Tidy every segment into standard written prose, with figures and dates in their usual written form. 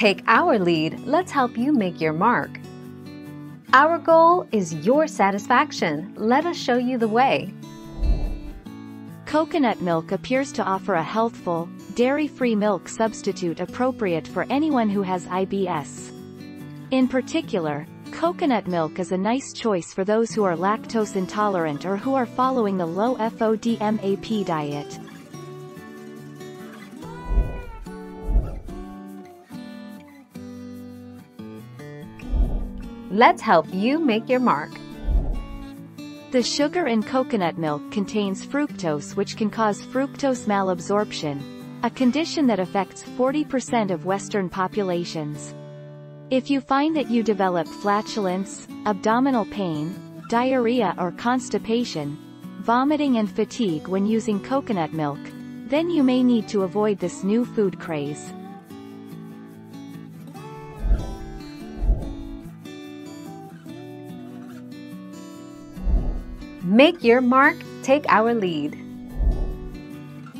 Take our lead, let's help you make your mark. Our goal is your satisfaction. Let us show you the way. Coconut milk appears to offer a healthful, dairy-free milk substitute appropriate for anyone who has IBS. In particular, coconut milk is a nice choice for those who are lactose intolerant or who are following the low FODMAP diet. Let's help you make your mark. The sugar in coconut milk contains fructose, which can cause fructose malabsorption, a condition that affects 40% of Western populations. If you find that you develop flatulence, abdominal pain, diarrhea or constipation, vomiting and fatigue when using coconut milk, then you may need to avoid this new food craze. Make your mark, take our lead.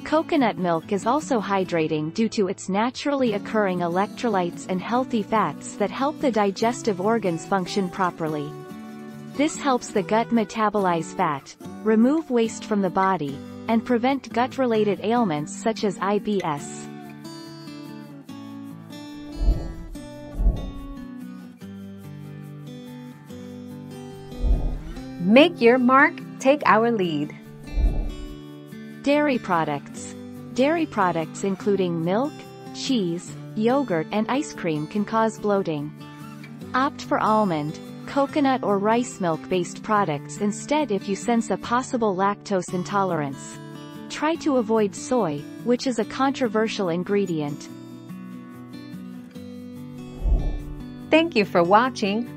Coconut milk is also hydrating due to its naturally occurring electrolytes and healthy fats that help the digestive organs function properly. This helps the gut metabolize fat, remove waste from the body, and prevent gut-related ailments such as IBS. Make your mark, take our lead. Dairy products. Dairy products including milk, cheese, yogurt and ice cream can cause bloating. Opt for almond, coconut or rice milk-based products instead if you sense a possible lactose intolerance. Try to avoid soy, which is a controversial ingredient. Thank you for watching.